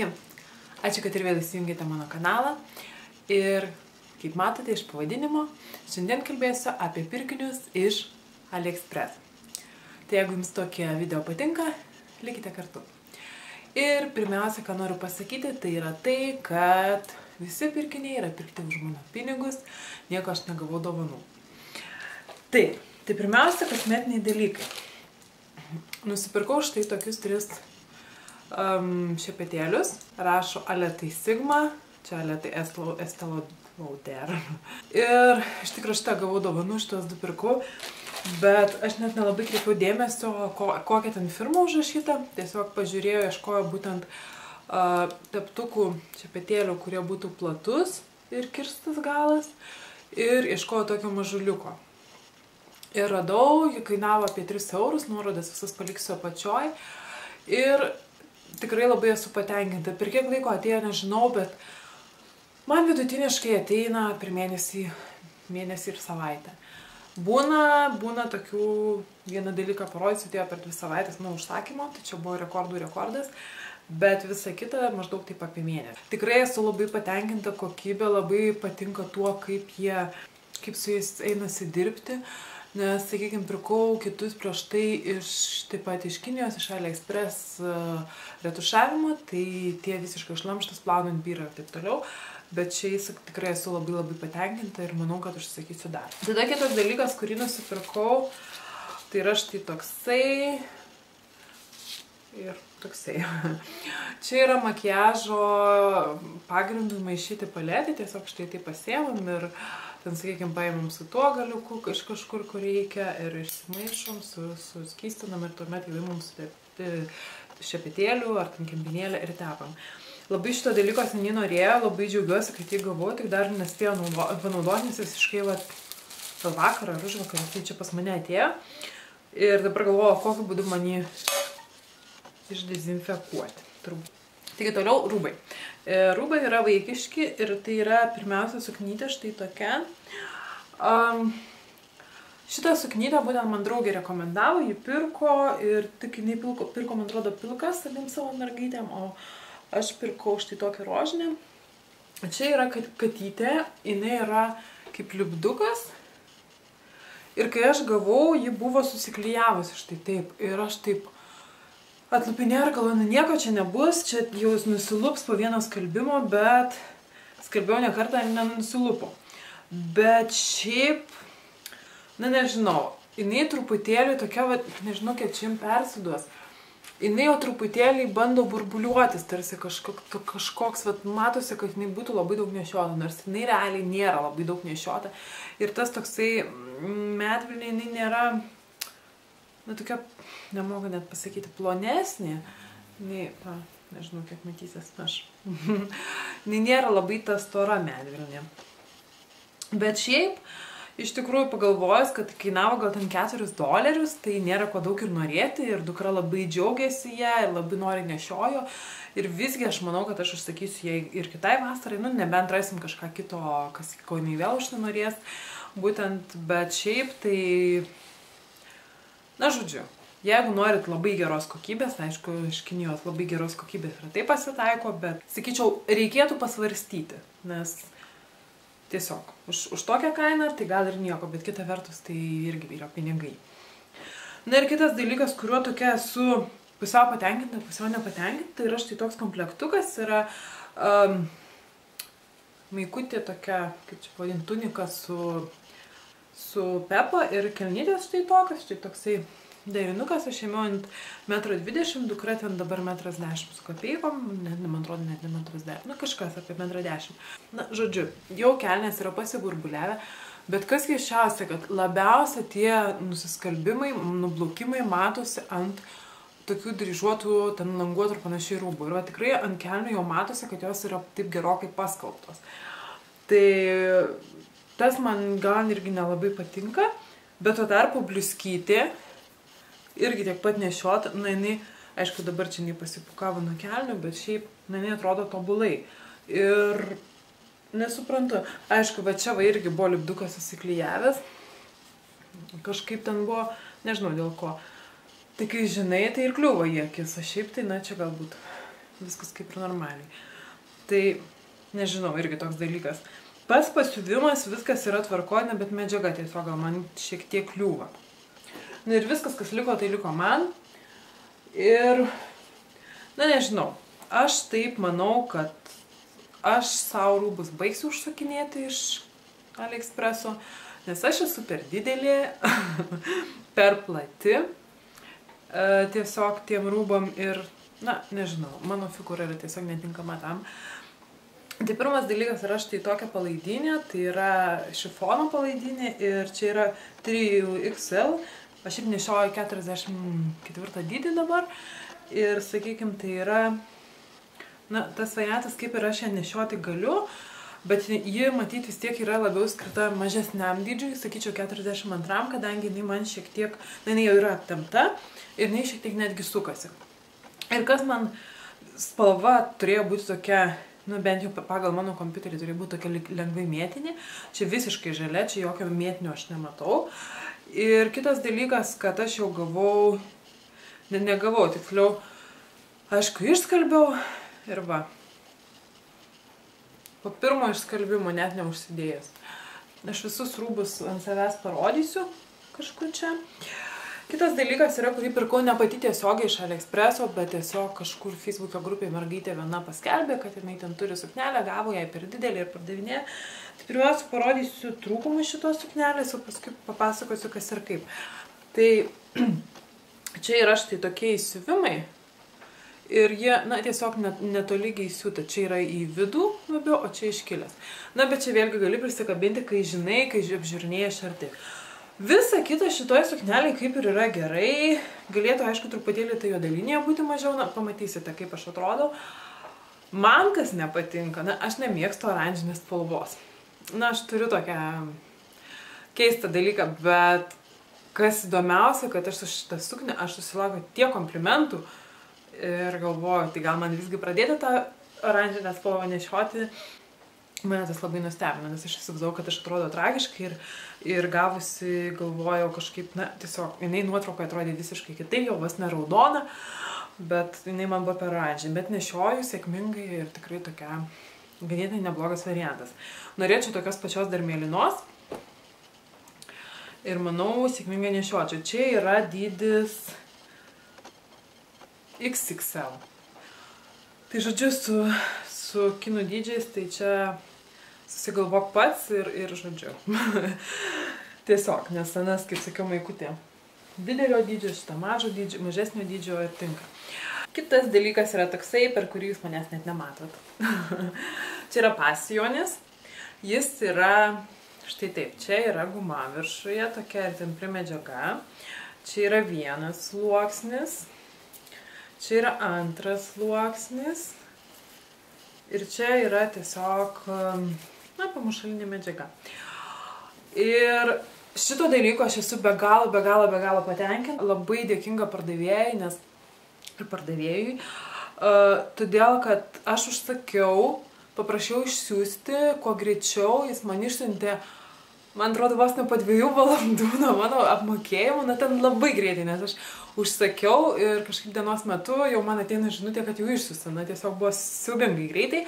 Sveiki, ačiū, kad ir vėl įsijungėte mano kanalą. Ir kaip matote iš pavadinimo, šiandien kalbėsiu apie pirkinius iš Aliexpress. Tai jeigu jums tokie video patinka, likite kartu. Ir pirmiausia, ką noriu pasakyti, tai yra tai, kad visi pirkiniai yra pirkti už mano pinigus, nieko aš negavau dovanų. Tai pirmiausia, kasmetiniai dalykai. Nusipirkau štai tokius tris šepetėlius. Rašo aletai Sigma, čia aletai Estée Lauder. Ir iš tikrųjų šitą gavau dovanų, šitos du pirkau. Bet aš net nelabai kreipiau dėmesio, kokią ten firmą užrašyta. Tiesiog pažiūrėjau, ieškojau būtent teptukų šepetėlių, kurie būtų platus ir kirstas galas. Ir ieškojau tokio mažuliuko. Ir radau, ji kainavo apie 3 eurus, nuorodas visas paliksiu apačioj. Ir tikrai labai esu patenkinta. Per kiek laiko atėjo, nežinau, bet man vidutiniškai ateina per mėnesį ir savaitę. Būna tokių, vieną dalyką parodysiu, atėjo per 2 savaitės nuo užsakymo, tai čia buvo rekordų rekordas, bet visa kita maždaug taip apie mėnesį. Tikrai esu labai patenkinta kokybė, labai patinka tuo, kaip su jais einasi dirbti, nes, sakykime, pirkau kitus prieš tai taip pat iš Kinijos, iš Aliexpress retušavimo, tai tie visiškai šlamštas, plaunant byrą ir taip toliau. Bet šiais tikrai esu labai patenkinta ir manau, kad užsakysiu dar. Tada kitas dalykas, kurį nusipirkau, tai yra štai toksai ir toksai. Čia yra makiažo pagrindų maišyti paletį, tiesiog štai tai pasiėmam ir ten, sakykime, paėmam su tuo galiuku iš kažkur, kur reikia, ir išsimaišom, suskystinam ir tuomet įvaimam su šepetėliu ar ten kempinėlę ir tepam. Labai šito dalyko seniai norėjau, labai džiaugiuosi, kad jį gavau, tik dar nespėjau panaudoti, nes visiškai vakar ar užvakar tai čia pas mane atėjo. Ir dabar galvoju, kokiu būdu man jį išdezinfekuoti. Taigi toliau rūbai. Rūbai yra vaikiški ir tai yra pirmiausia suknytė štai tokia. Šitą suknytę būtent man draugė rekomendavo, jį pirko ir tik jinai pirko, man atrodo, pilkas abiem savo mergaitėm, o aš pirkau štai tokią rožinę. Čia yra katytė, jinai yra kaip lipdukas. Ir kai aš gavau, ji buvo susiklijavusi štai taip. Ir aš taip atlupinėjau ir galvoju, nieko čia nebus, čia jau nusilups po vieno skalbimo, bet skalbiau ne kartą ir nenusilupo. Bet šiaip, na nežinau, jinai truputėlį tokia, nežinau, kiek čia jums persiduos. Jinai jau truputėlį bando burbuliuotis, tarsi kažkoks, matosi, kad jinai būtų labai daug nešiota, nors jinai realiai nėra labai daug nešiota. Ir tas toksai medvilnė, jinai nėra, na tokia, nemogu net pasakyti, plonesnė. Jinai, na, nežinau, kiek matysies aš. Jinai nėra labai ta stora medvilnė. Bet šiaip, iš tikrųjų, pagalvojus, kad kainavo gal ten $4, tai nėra ko daug ir norėti, ir dukra labai džiaugiasi ją, ir labai nori nešiojo, ir visgi aš manau, kad aš užsakysiu ją ir kitai vasarai, nu, nebent raisim kažką kito, ko jinai vėl užsinorės, būtent, bet šiaip, tai, na, žodžiu, jeigu norit labai geros kokybės, aišku, iš Kinijos labai geros kokybės ir tai pasitaiko, bet, sakyčiau, reikėtų pasvarstyti, nes tiesiog, už tokią kainą, tai gal ir nieko, bet kita vertus, tai irgi yra pinigai. Na ir kitas dalykas, kuriuo tokia esu pusiau patenkinta, pusiau nepatenkinta, yra štai toks komplektukas, yra maikutė tokia, kaip čia pavadinti, tunika su pepa ir kelnytės štai tokas, štai toksai derinukas, aš ėmiau ant 1,20 m, dukra ten dabar 1,10 m su kapeikom, man atrodo net ne 1,10 m, na kažkas apie 1,10 m. Na, žodžiu, jau kelnės yra pasigurbuliavę, bet kas keisčiausia, kad labiausia tie nusiskalbimai, nublokimai matosi ant tokių dryžuotų, ten languotų ir panašiai rūbų. Ir va tikrai ant kelnių jau matosi, kad jos yra taip gerokai paskalbtos. Tai tas man gal irgi nelabai patinka, bet tuo tarpu bliuskyti irgi tiek pat nešiot, na jinai, aišku, dabar čia jinai pasipukavo nuo kelnių, bet šiaip, na jinai atrodo tobulai. Ir nesuprantu, aišku, va čia va irgi buvo lipdukas susiklijavęs, kažkaip ten buvo, nežinau dėl ko. Tai kai žinai, tai ir kliuvo į akis, o šiaip tai, na čia galbūt viskas kaip ir normaliai. Tai nežinau, irgi toks dalykas. Pas pasiuvimas viskas yra tvarkojama, bet medžiaga tiesiog gal man šiek tiek kliūva. Na ir viskas, kas liko, tai liko man. Ir, na nežinau, aš taip manau, kad aš savo rūbus baigsiu užsakinėti iš Aliexpresso, nes aš esu per didelė, per plati tiesiog tiem rūbam ir, na, nežinau, mano figūra yra tiesiog netinkama tam. Tai pirmas dalykas yra štai tokia palaidinė, tai yra šifono palaidinė ir čia yra 3XL, aš šiaip nešioju 44 dydį dabar ir, sakykim, tai yra, na, tas variantas, kaip ir aš ją nešioti galiu, bet ji, matyti, vis tiek yra labiau skirta mažesniam dydžiui, sakyčiau 42, kadangi jinai man šiek tiek, na, jinai jau yra aptemta ir jinai šiek tiek netgi sukasi. Ir kas man spalva turėjo būti tokia, nu bent jau pagal mano kompiuterį turėjo būti tokia lengvai mėtinė, čia visiškai žalia, čia jokio mėtinio aš nematau. Ir kitas dalykas, kad aš jau gavau, negavau, tiksliau, aišku, išskalbiau. Ir va, po pirmo išskalbimo net neužsidėjęs. Aš visus rūbus ant savęs parodysiu kažkur čia. Kitas dalykas yra, kurį pirkau ne pati tiesiogiai iš Aliexpresso, bet tiesiog kažkur Facebook'o grupėje mergaitė viena paskelbė, kad jinai ten turi suknelę, gavo ją per didelį ir pardavinėja. Tai pirmiausia, parodysiu trūkumus šitos suknelės, o paskui papasakosiu, kas ir kaip. Tai čia yra štai tokie įsiuvimai. Ir jie, na, tiesiog netolygiai siūta. Čia yra į vidų labiau, o čia iškilęs. Na, bet čia vėlgi gali prisikabinti, kai žinai, kai apžiūrinėja šartai. Visa kita šitoje suknelėje kaip ir yra gerai. Galėtų, aišku, truputėlį tai jo dalinėje būti mažiau. Na, pamatysite, kaip aš atrodau. Man kas nepatinka, na, aš nemėgstu oranžinės spalvos. Na, aš turiu tokią keistą dalyką, bet kas įdomiausia, kad aš su šitą suknę, aš susilaukiu tiek komplimentų, ir galvoju, tai gal man visgi pradėti tą oranžinę spalvą nešioti. Mane tas labai nustebino, nes aš įsivaizdavau, kad aš atrodau tragiškai ir gavusi, galvojau kažkaip, na, tiesiog, jinai nuotraukoje atrodė visiškai kitai, jau vos ne raudona, bet jinai man buvo per oranžinį, bet nešioju sėkmingai ir tikrai tokia ganėtinai neblogas variantas. Norėčiau tokios pačios dar mėlynos ir manau, sėkmingai nešiočiau. Čia yra dydis XXL. Tai žodžiu, su kinų dydžiais, tai čia susigalvok pats ir žodžiu. Tiesiog, nes anas, kaip sakiau, maikutė didelio dydžio, šitą mažesnio dydžio ir tinka. Kitas dalykas yra toksai, per kurį jūs manęs net nematot. Čia yra pasijonis. Jis yra, štai taip, čia yra guma viršuje, tokia ir ten primedžiaga. Čia yra vienas sluoksnis. Čia yra antras sluoksnis ir čia yra tiesiog, na, pamušalinė medžiaga. Ir šito dalyko aš esu be galo patenkinta. Labai dėkinga pardavėjai, nes ir pardavėjui, todėl, kad aš užsakiau, paprašiau išsiųsti, kuo greičiau jis man išsiuntė. Man atrodo, vos ne po 2 valandų nuo mano apmokėjimų, na ten labai greitai, nes aš užsakiau ir kažkaip dienos metu jau man ateina žinutė, kad jau išsiųsta, na tiesiog buvo siubingai greitai.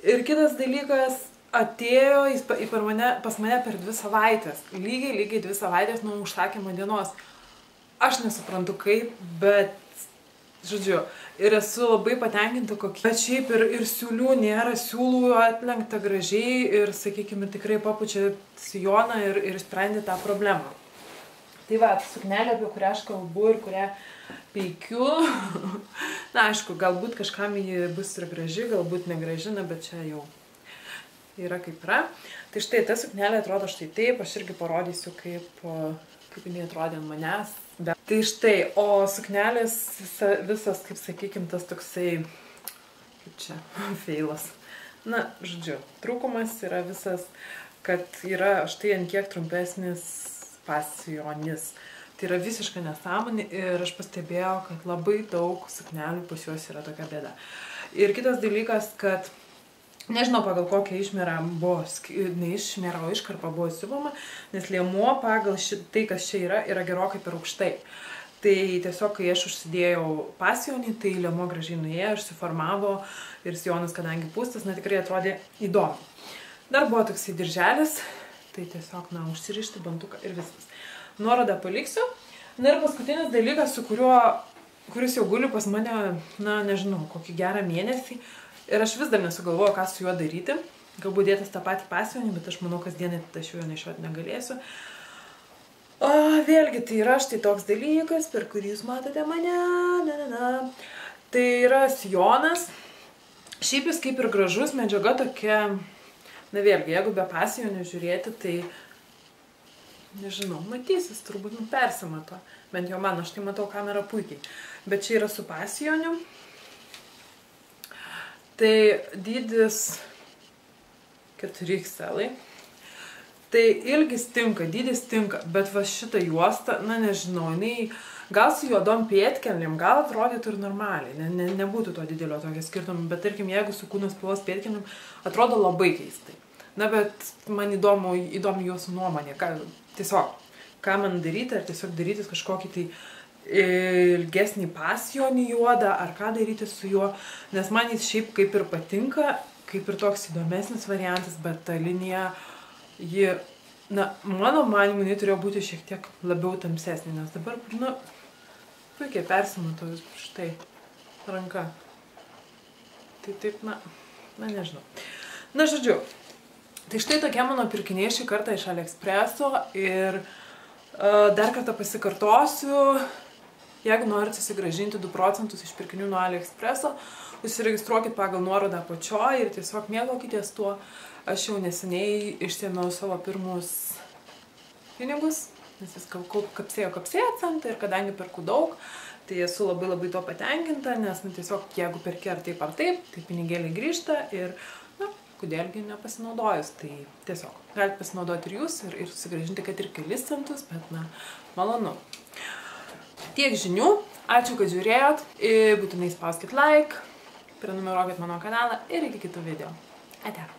Ir kitas dalykas, atėjo jis pas mane per 2 savaitės, lygiai 2 savaitės nuo užsakymo dienos. Aš nesuprantu kaip, bet, žodžiu, ir esu labai patenkinta kokie. Bet šiaip ir siūlių nėra, siūlų atlenkta gražiai ir, sakykime, tikrai papučia sijoną ir sprendė tą problemą. Tai va, suknelė, apie kurią aš kalbu ir kurią peikiu. Na, aišku, galbūt kažkam ji bus ir graži, galbūt negražina, bet čia jau yra kaip yra. Tai štai, ta suknelė atrodo štai taip, aš irgi parodysiu, kaip jinai atrodė ant manęs. Tai štai, o suknelės visas, kaip sakykim, tas toksai, kaip čia, feilas. Na, žodžiu, trūkumas yra visas, kad yra štai ant kiek trumpesnis pasijonis. Tai yra visiškai nesąmonė ir aš pastebėjau, kad labai daug suknelių pas juos yra tokia bėda. Ir kitas dalykas, kad nežinau, pagal kokią išmierą buvo, ne išmierą, o iškarpa buvo siuvama, nes liemuo pagal tai, kas čia yra gerokai per aukštai. Tai tiesiog, kai aš užsidėjau pasijonį, tai lėmo gražiai nuėjo, išsiformavo ir sijonas, kadangi pūstas, na tikrai atrodė įdomu. Dar buvo toksai dirželis, tai tiesiog, na, užsirišti bantuką ir viskas. Nuorodą paliksiu. Na ir paskutinis dalykas, su kuris jau guli pas mane, na, nežinau, kokį gerą mėnesį. Ir aš vis dar nesugalvoju, ką su juo daryti. Galbūt dėtas tą patį pasijonį, bet aš manau, kasdienį aš jo nešiuoti negalėsiu. O, vėlgi, tai yra štai toks dalykas, per kurį jūs matote mane. Na, na, na. Tai yra sijonas. Šiaip jis kaip ir gražus, medžiaga tokia... Na vėlgi, jeigu be pasijonio žiūrėti, tai... Nežinau, matysis, turbūt persimato. Bent jau man, aš tai matau kamerą puikiai. Bet čia yra su pasijoniu. Tai dydis 4XL. Tai ilgis tinka, dydis tinka, bet va šitą juostą, na nežinau, jinai gal su juodom pėdkelnėm, gal atrodytų ir normaliai, nebūtų to didelio tokio skirtumo, bet tarkim, jeigu su kūno spalvos pėdkelnėm, atrodo labai keistai. Na, bet man įdomi jūsų nuomonė, tiesiog, ką man daryti, ar tiesiog daryti kažkokį tai ilgesnį pasijonį juodą, ar ką daryti su juo, nes man jis šiaip kaip ir patinka, kaip ir toks įdomesnis variantas, bet ta linija, ji, na, mano manimu, ji turėjo būti šiek tiek labiau tamsesnė, nes dabar, nu, puikiai persimato štai ranka. Tai taip, na, nežinau. Na, žodžiu. Tai štai tokie mano pirkiniai šį kartą iš Aliexpresso ir dar kartą pasikartosiu, jeigu norite susigrąžinti 2% iš pirkinių nuo Aliexpresso, užsiregistruokit pagal nuorodą apačioj ir tiesiog mėgaukitės tuo. Aš jau neseniai išsiėmiau savo pirmus pinigus, nes vis kapsėjo centą ir kadangi perku daug, tai esu labai labai to patenkinta, nes tiesiog jeigu perki ar taip, tai pinigėliai grįžta ir kodėlgi nepasinaudojus, tai tiesiog galite pasinaudoti ir jūs ir susigrąžinti, kad ir kelis centus, bet na, malonu. Tiek žinių, ačiū, kad žiūrėjot, būtinai spauskit like, prenumeruokit mano kanalą ir iki kitų video. Ate.